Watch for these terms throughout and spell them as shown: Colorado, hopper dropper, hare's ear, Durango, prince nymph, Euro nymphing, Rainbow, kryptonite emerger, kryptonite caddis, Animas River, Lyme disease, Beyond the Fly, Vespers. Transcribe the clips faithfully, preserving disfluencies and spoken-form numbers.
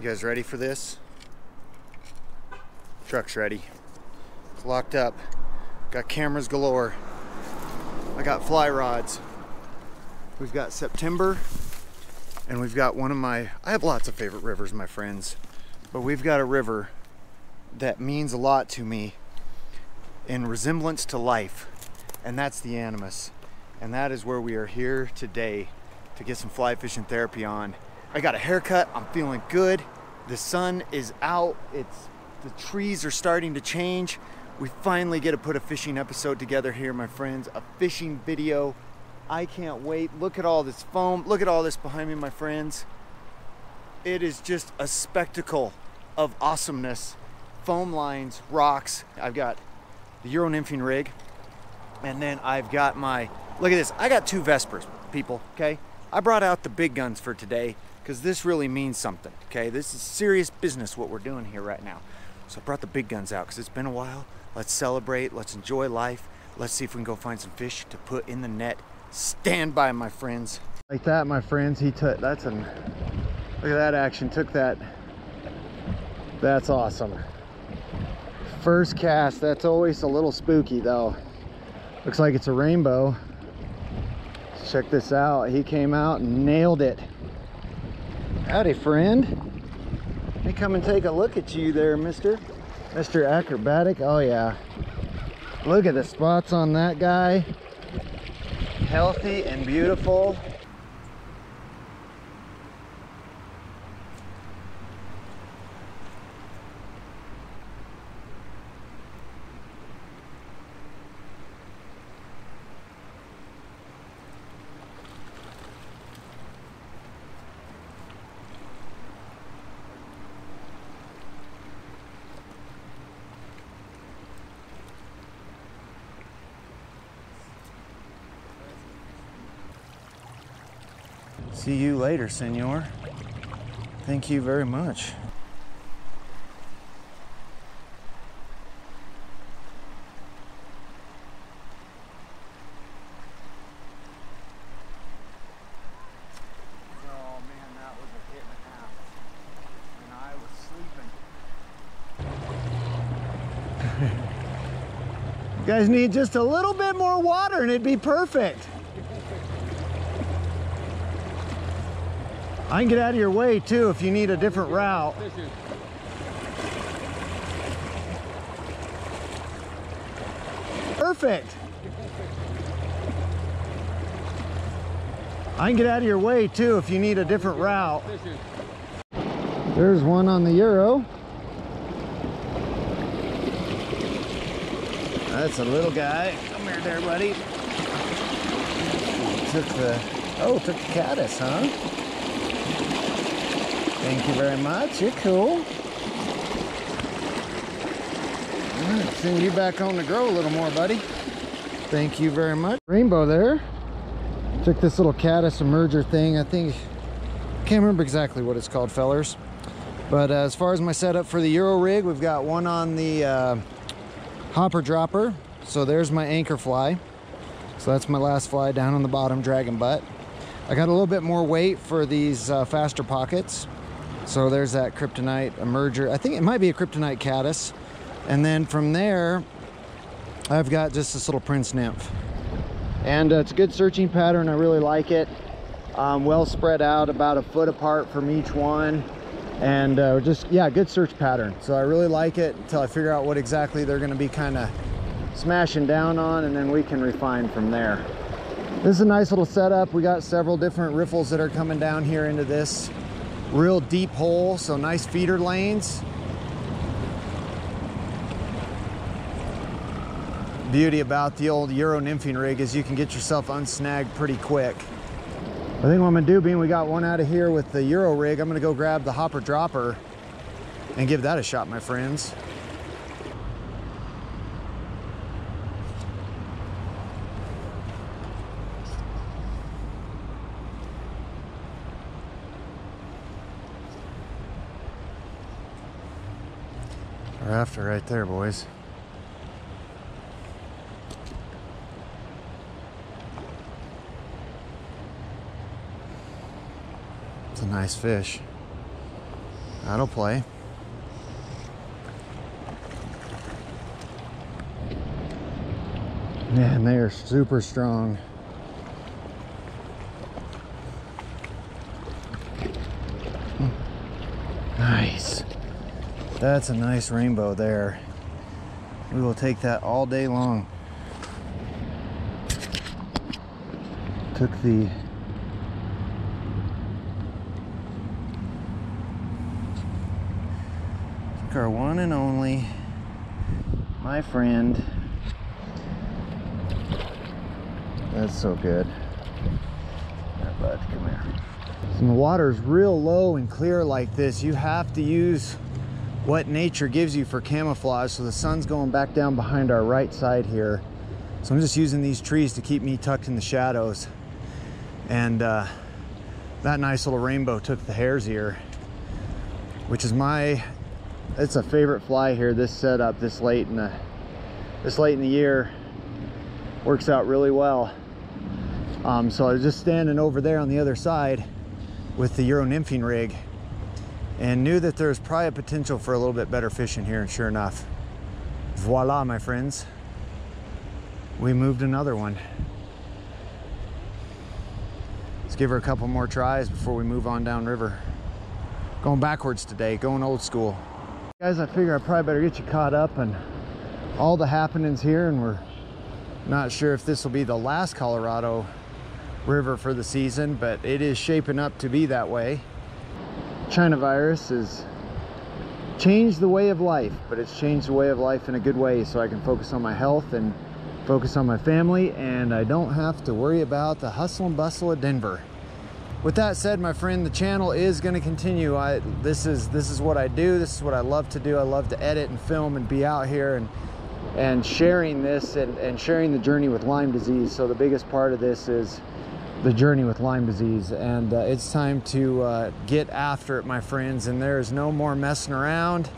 You guys ready for this? Truck's ready. It's locked up. Got cameras galore. I got fly rods. We've got September, and we've got one of my, I have lots of favorite rivers, my friends, but we've got a river that means a lot to me in resemblance to life, and that's the Animas. And that is where we are here today to get some fly fishing therapy on. I got a haircut, I'm feeling good. The sun is out, it's, the trees are starting to change. We finally get to put a fishing episode together here, my friends, a fishing video. I can't wait. Look at all this foam. Look at all this behind me, my friends. It is just a spectacle of awesomeness. Foam lines, rocks. I've got the Euro nymphing rig, and then I've got my, look at this. I got two Vespers, people, okay? I brought out the big guns for today because this really means something, okay? This is serious business what we're doing here right now. So I brought the big guns out because it's been a while. Let's celebrate. Let's enjoy life. Let's see if we can go find some fish to put in the net. Stand by, my friends. Like that, my friends. He took that's an look at that action. Took that. That's awesome. First cast. That's always a little spooky though. Looks like it's a rainbow. Check this out. He came out and nailed it. Howdy, friend. Hey, come and take a look at you there, mister. Mister Acrobatic. Oh yeah. Look at the spots on that guy. Healthy and beautiful. See you later, senor. Thank you very much. Oh man, that was a hit and a half. And I was sleeping. You guys need just a little bit more water and it'd be perfect. I can get out of your way too if you need a different route. Perfect. I can get out of your way too if you need a different route. There's one on the Euro. That's a little guy. Come here there, buddy. Took the, oh, took the caddis, huh? Thank you very much. You're cool. All right, send you back on the grow a little more, buddy. Thank you very much. Rainbow there. Took this little caddis emerger thing. I think, can't remember exactly what it's called, fellers. But uh, as far as my setup for the Euro rig, we've got one on the uh, hopper dropper. So there's my anchor fly. So that's my last fly down on the bottom, dragon butt. I got a little bit more weight for these uh, faster pockets. So there's that kryptonite emerger. I think it might be a kryptonite caddis. And then from there, I've got just this little prince nymph. And uh, it's a good searching pattern. I really like it. Um, well spread out, about a foot apart from each one. And uh, just, yeah, good search pattern. So I really like it until I figure out what exactly they're gonna be kind of smashing down on, and then we can refine from there. This is a nice little setup. We got several different riffles that are coming down here into this real deep hole, so nice feeder lanes. Beauty about the old Euro nymphing rig is you can get yourself unsnagged pretty quick. I think what I'm gonna do, being we got one out of here with the Euro rig, I'm gonna go grab the hopper dropper and give that a shot, my friends. After right there, boys. It's a nice fish. That'll play. Man, they are super strong. Nice. That's a nice rainbow there. We will take that all day long. Took the took our one and only, my friend. That's so good. Yeah, bud, come here. When the water's real low and clear like this, you have to use what nature gives you for camouflage. So the sun's going back down behind our right side here. So I'm just using these trees to keep me tucked in the shadows. And uh, that nice little rainbow took the hare's ear, which is my, it's a favorite fly here, this setup, this late in the, this late in the year. Works out really well. Um, so I was just standing over there on the other side with the Euro nymphing rig and knew that there's probably a potential for a little bit better fishing here, and sure enough, voila, my friends, we moved another one. Let's give her a couple more tries before we move on down river. Going backwards today, going old school. Guys, I figure I probably better get you caught up and all the happenings here, and we're not sure if this will be the last Colorado River for the season, but it is shaping up to be that way. China virus has changed the way of life, but it's changed the way of life in a good way, so I can focus on my health and focus on my family, and I don't have to worry about the hustle and bustle of Denver. With that said, my friend, the channel is going to continue. I this is this is what I do. This is what I love to do. I love to edit and film and be out here and and sharing this and, and sharing the journey with Lyme disease. So the biggest part of this is the journey with Lyme disease, and uh, it's time to uh, get after it, my friends, and there's no more messing around.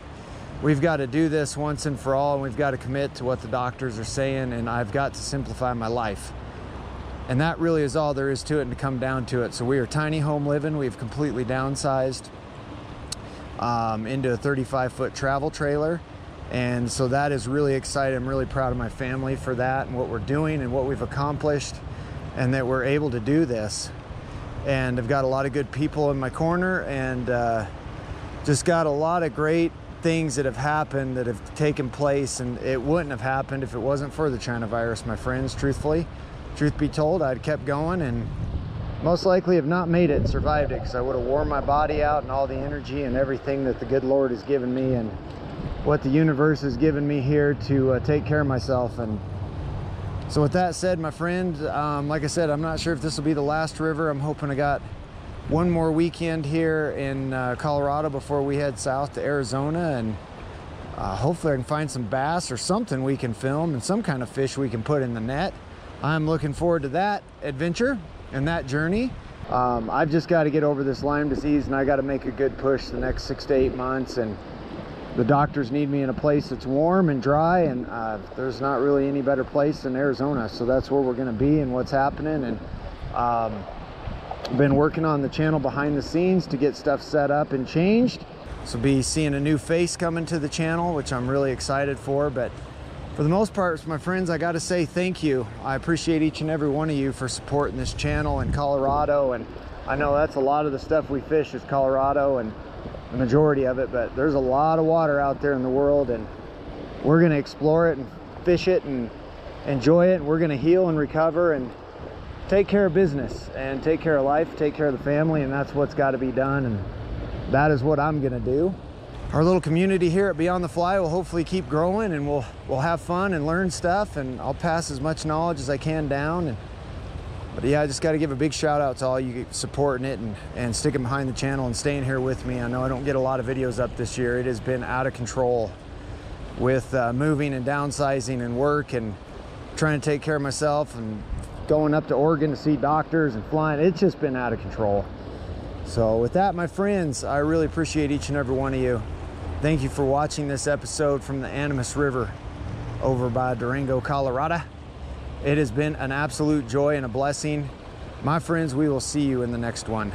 We've got to do this once and for all, and we've got to commit to what the doctors are saying, and I've got to simplify my life. And that really is all there is to it, and to come down to it. So we are tiny home living. We've completely downsized um, into a thirty-five foot travel trailer. And so that is really exciting. I'm really proud of my family for that and what we're doing and what we've accomplished, and that we're able to do this. And I've got a lot of good people in my corner, and uh, just got a lot of great things that have happened, that have taken place, and it wouldn't have happened if it wasn't for the China virus, my friends, truthfully. Truth be told, I'd kept going and most likely have not made it, survived it, because I would have worn my body out and all the energy and everything that the good Lord has given me, and what the universe has given me here to uh, take care of myself. And so with that said, my friend, um, like I said, I'm not sure if this will be the last river. I'm hoping I got one more weekend here in uh, Colorado before we head south to Arizona, and uh, hopefully I can find some bass or something we can film and some kind of fish we can put in the net. I'm looking forward to that adventure and that journey. Um, I've just got to get over this Lyme disease, and I got to make a good push the next six to eight months. And the doctors need me in a place that's warm and dry, and uh, there's not really any better place than Arizona. So that's where we're going to be and what's happening. And um, been working on the channel behind the scenes to get stuff set up and changed. So be seeing a new face coming to the channel, which I'm really excited for. But for the most part, my friends, I got to say thank you. I appreciate each and every one of you for supporting this channel in Colorado. And I know that's a lot of the stuff we fish is Colorado, and the majority of it, but there's a lot of water out there in the world, and we're going to explore it and fish it and enjoy it. We're going to heal and recover and take care of business and take care of life, take care of the family, and that's what's got to be done, and that is what I'm going to do. Our little community here at Beyond the Fly will hopefully keep growing, and we'll we'll have fun and learn stuff, and I'll pass as much knowledge as I can down. And but yeah, I just got to give a big shout out to all you supporting it and, and sticking behind the channel and staying here with me. I know I don't get a lot of videos up this year. It has been out of control with uh, moving and downsizing and work and trying to take care of myself and going up to Oregon to see doctors and flying. It's just been out of control. So with that, my friends, I really appreciate each and every one of you. Thank you for watching this episode from the Animas River over by Durango, Colorado. It has been an absolute joy and a blessing. My friends, we will see you in the next one.